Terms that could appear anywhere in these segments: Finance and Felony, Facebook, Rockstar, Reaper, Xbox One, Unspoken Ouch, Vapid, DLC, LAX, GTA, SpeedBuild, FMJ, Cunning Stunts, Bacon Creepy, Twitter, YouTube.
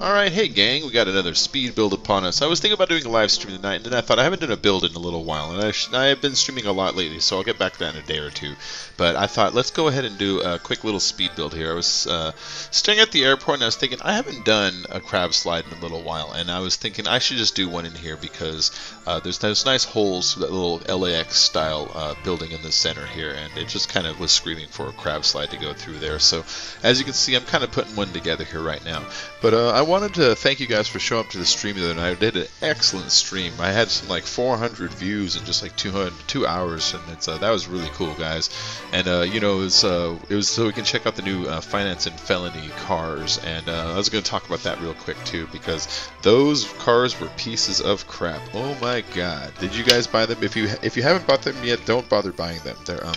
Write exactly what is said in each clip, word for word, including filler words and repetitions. Alright, hey gang, we got another speed build upon us. I was thinking about doing a live stream tonight, and then I thought I haven't done a build in a little while, and I, sh I have been streaming a lot lately, so I'll get back to that in a day or two. But I thought, let's go ahead and do a quick little speed build here. I was uh, staying at the airport, and I was thinking, I haven't done a crab slide in a little while, and I was thinking I should just do one in here, because uh, there's those nice holes, that little L A X style uh, building in the center here, and it just kind of was screaming for a crab slide to go through there. So, as you can see, I'm kind of putting one together here right now. But uh, I I wanted to thank you guys for showing up to the stream the other night. I did an excellent stream. I had some like four hundred views in just like two hours, and it's uh, that was really cool, guys. And uh, you know, it was uh, it was so we can check out the new uh, Finance and Felony cars, and uh, I was going to talk about that real quick too, because those cars were pieces of crap. Oh my God! Did you guys buy them? If you if you haven't bought them yet, don't bother buying them. They're um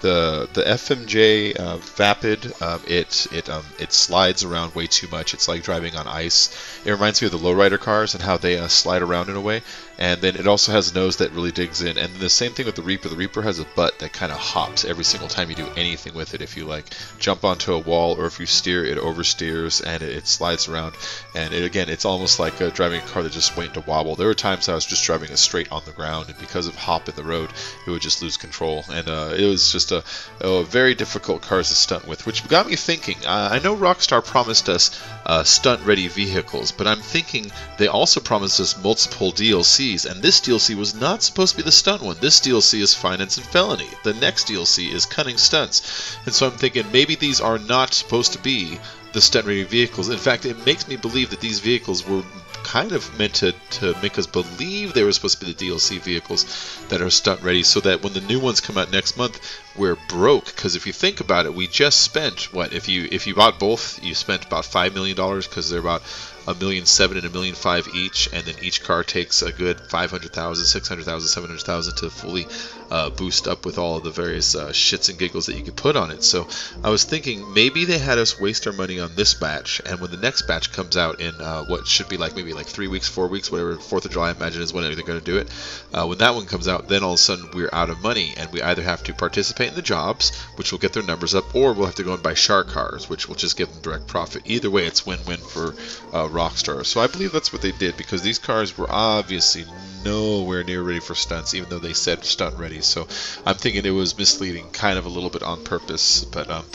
the the F M J uh, Vapid. Um, it it um it slides around way too much. It's like driving on ice. It reminds me of the lowrider cars and how they uh, slide around in a way. And then it also has a nose that really digs in. And the same thing with the Reaper. The Reaper has a butt that kind of hops every single time you do anything with it. If you like jump onto a wall or if you steer, it oversteers and it, it slides around. And it, again, it's almost like uh, driving a car that just went to wobble. There were times I was just driving it straight on the ground, and because of hop in the road, it would just lose control. And uh, it was just a, a very difficult car to stunt with, which got me thinking. Uh, I know Rockstar promised us uh, stunt-ready vehicles, but I'm thinking they also promised us multiple D L C. And this D L C was not supposed to be the stunt one. This D L C is Finance and Felony. The next D L C is Cunning Stunts. And so I'm thinking maybe these are not supposed to be the stunt-ready vehicles. In fact, it makes me believe that these vehicles were kind of meant to, to make us believe they were supposed to be the D L C vehicles that are stunt-ready, so that when the new ones come out next month, we're broke. Because if you think about it, we just spent, what, if you if you bought both, you spent about five million dollars, because they're about a million seven and a million five each, and then each car takes a good five hundred thousand, six hundred thousand, seven hundred thousand to fully uh, boost up with all of the various uh, shits and giggles that you could put on it. So I was thinking maybe they had us waste our money on this batch, and when the next batch comes out in uh, what should be like maybe like three weeks, four weeks, whatever, fourth of July I imagine is when they're going to do it. Uh, when that one comes out, then all of a sudden we're out of money, and we either have to participate in the jobs, which will get their numbers up, or we'll have to go and buy shark cars, which will just give them direct profit. Either way, it's win-win for uh, Rockstar. So I believe that's what they did, because these cars were obviously nowhere near ready for stunts, even though they said stunt ready. So I'm thinking it was misleading kind of a little bit on purpose, but um,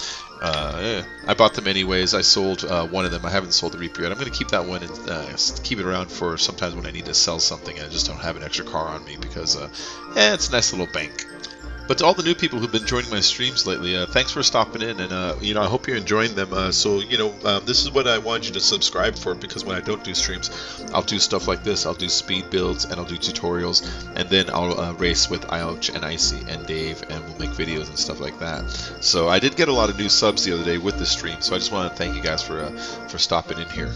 uh, yeah. I bought them anyways. I sold uh, one of them. I haven't sold the Reaper yet. I'm going to keep that one and uh, keep it around for sometimes when I need to sell something and I just don't have an extra car on me, because uh, eh, it's a nice little bank. But to all the new people who've been joining my streams lately, uh, thanks for stopping in, and uh, you know, I hope you're enjoying them. Uh, so you know, um, this is what I want you to subscribe for, because when I don't do streams, I'll do stuff like this. I'll do speed builds, and I'll do tutorials, and then I'll uh, race with Ouch and Icy and Dave, and we'll make videos and stuff like that. So I did get a lot of new subs the other day with this stream, so I just want to thank you guys for uh, for stopping in here.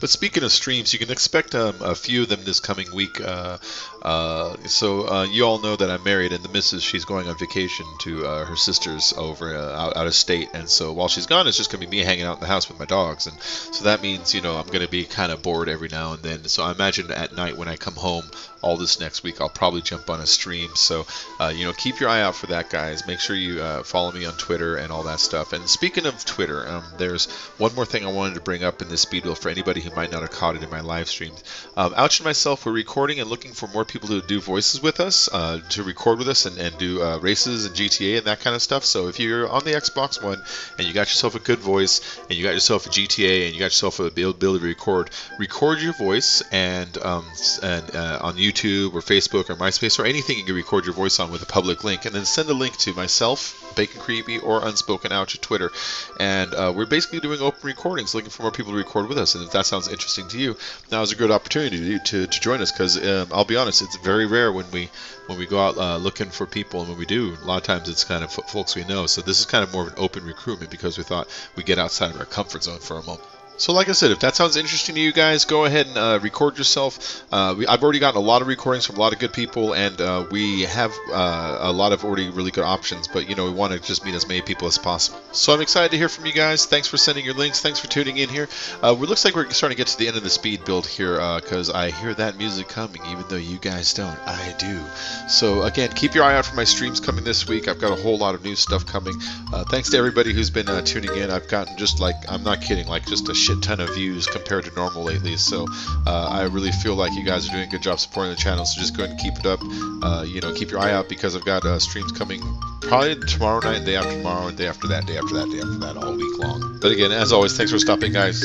But speaking of streams, you can expect um, a few of them this coming week. Uh, uh, so uh, you all know that I'm married, and the missus, she's going on vacation to uh, her sister's over uh, out, out of state. And so while she's gone, it's just going to be me hanging out in the house with my dogs. And so that means, you know, I'm going to be kind of bored every now and then. So I imagine at night when I come home all this next week, I'll probably jump on a stream. So, uh, you know, keep your eye out for that, guys. Make sure you uh, follow me on Twitter and all that stuff. And speaking of Twitter, um, there's one more thing I wanted to bring up in this speed build for anybody who might not have caught it in my live streams. Um, Ouch and myself were recording and looking for more people to do voices with us, uh, to record with us and, and do uh, races and G T A and that kind of stuff. So if you're on the Xbox One and you got yourself a good voice and you got yourself a G T A and you got yourself a build, build to record, record your voice and, um, and uh, on YouTube or Facebook or MySpace or anything you can record your voice on with a public link, and then send a link to myself, Bacon Creepy, or Unspoken Ouch at Twitter. And uh, we're basically doing open recordings, looking for more people to record with us. And if that sounds interesting to you, now is a good opportunity to, to, to join us, because um, I'll be honest, it's very rare when we when we go out uh, looking for people, and when we do, a lot of times it's kind of folks we know. So this is kind of more of an open recruitment, because we thought we'd get outside of our comfort zone for a moment. So like I said, if that sounds interesting to you guys, go ahead and uh, record yourself. Uh, we, I've already gotten a lot of recordings from a lot of good people, and uh, we have uh, a lot of already really good options, but you know, we want to just meet as many people as possible. So I'm excited to hear from you guys. Thanks for sending your links. Thanks for tuning in here. Uh, it looks like we're starting to get to the end of the speed build here, because uh, I hear that music coming, even though you guys don't. I do. So again, keep your eye out for my streams coming this week. I've got a whole lot of new stuff coming. Uh, thanks to everybody who's been uh, tuning in. I've gotten just like, I'm not kidding, like just a shit ton of views compared to normal lately, so uh, I really feel like you guys are doing a good job supporting the channel, so just go ahead and keep it up. Uh, you know, keep your eye out, because I've got uh, streams coming probably tomorrow night, and day after tomorrow, and day after that, day after that, day after that, all week long. But again, as always, thanks for stopping, guys,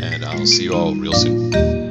and I'll see you all real soon.